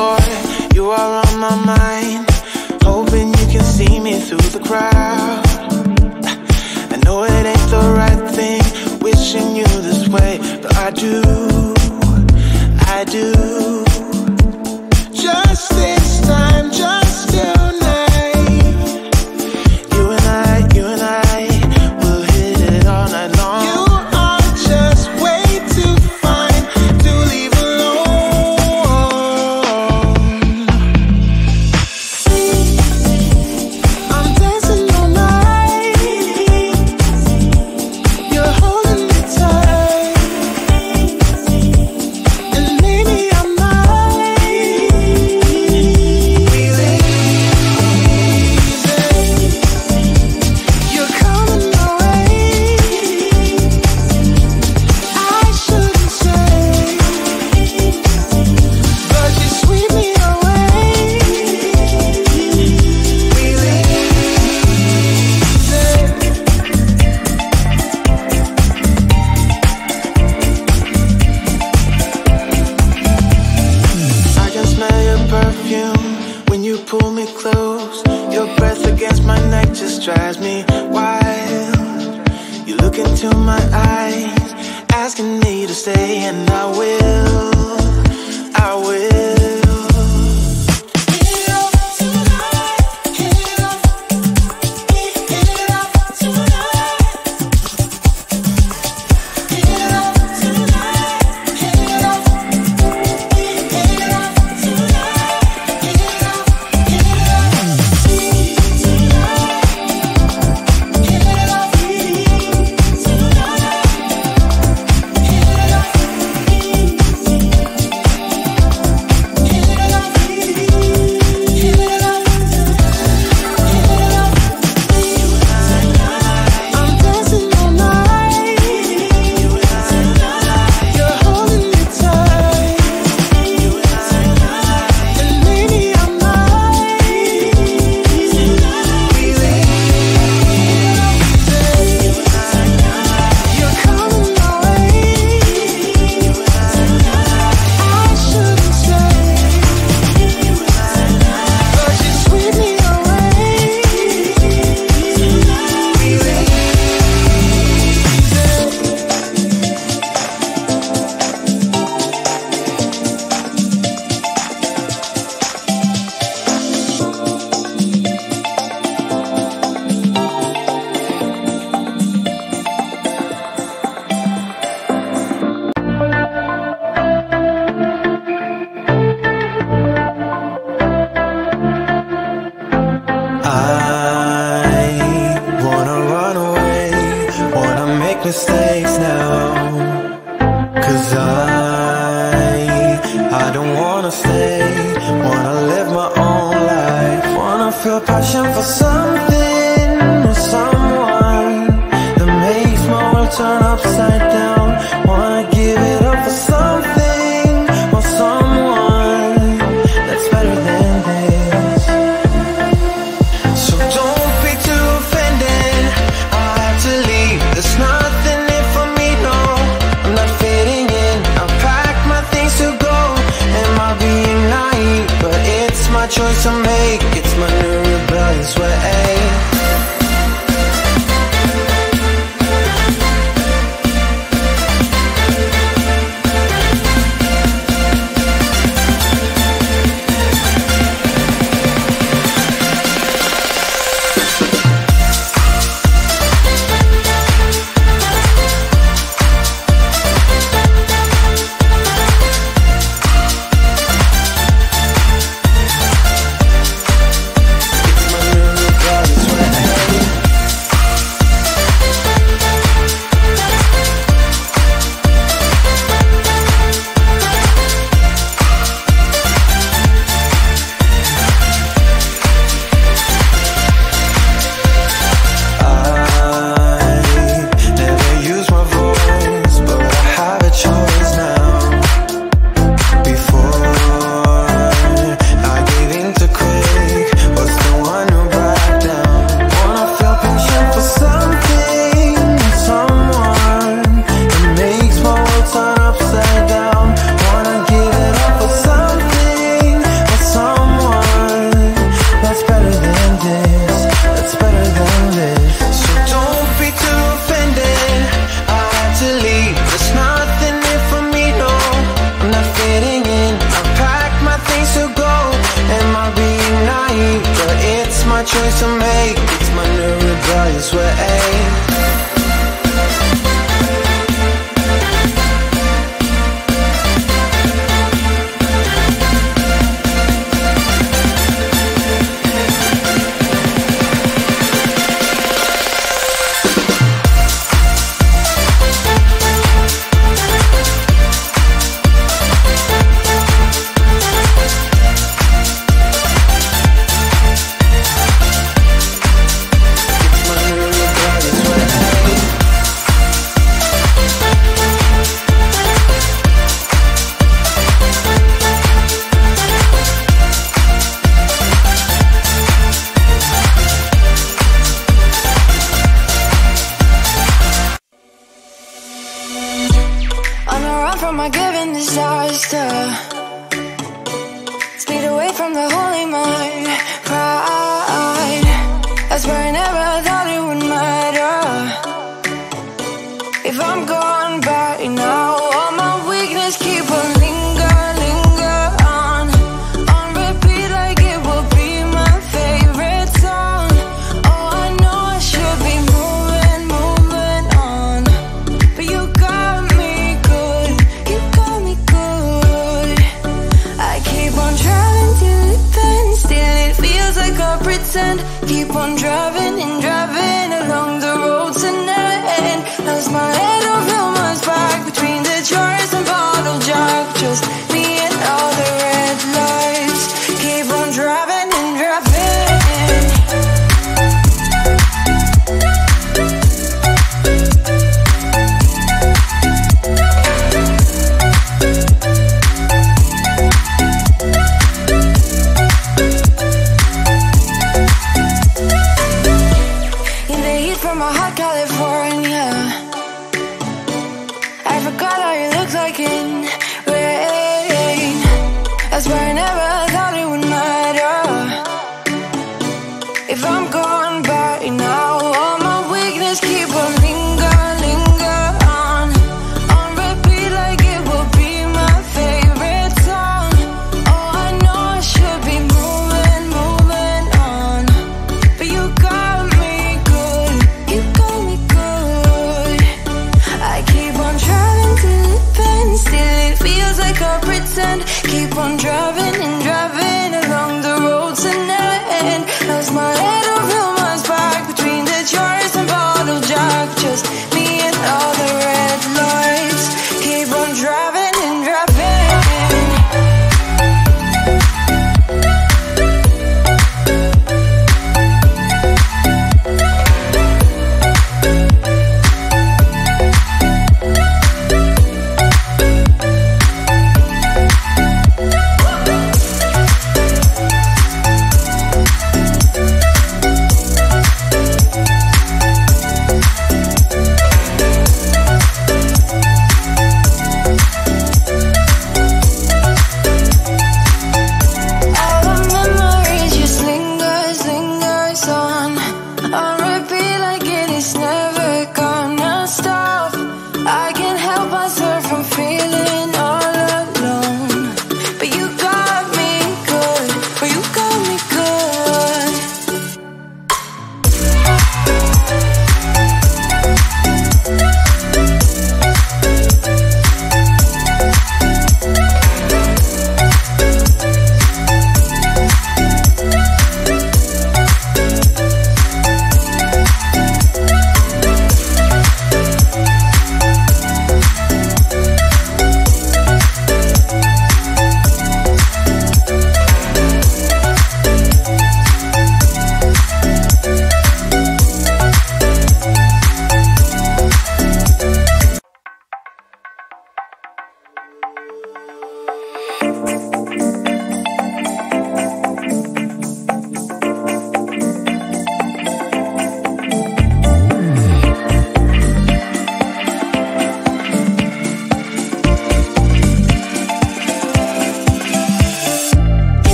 floor. You are on my mind, hoping you can see me through the crowd. I know it ain't the right thing, wishing you this way, but I do. Just this time, just tonight, you and I will hit it all night long. You are just way too fine to leave alone. I'm dancing all night, you're holding me tight, and maybe pull me close. Your breath against my neck just drives me wild. You look into my eyes, asking me to stay, and I will, I will. Mistakes now, 'cause I don't wanna stay. Wanna live my own life. Wanna feel passion for something or someone that makes my world turn upside down. Wanna give it up for something or someone that's better than this. So don't be too offended. I have to leave. It's not choice I make, it's my new rebellious way. choice to make. It's my new rebellious way. Keep on driving and driving along the road to no end. Lost my head over my back between the jars and bottle jack. Just me and all the red lights. Keep on driving and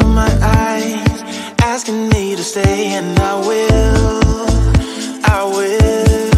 to my eyes, asking me to stay, and I will.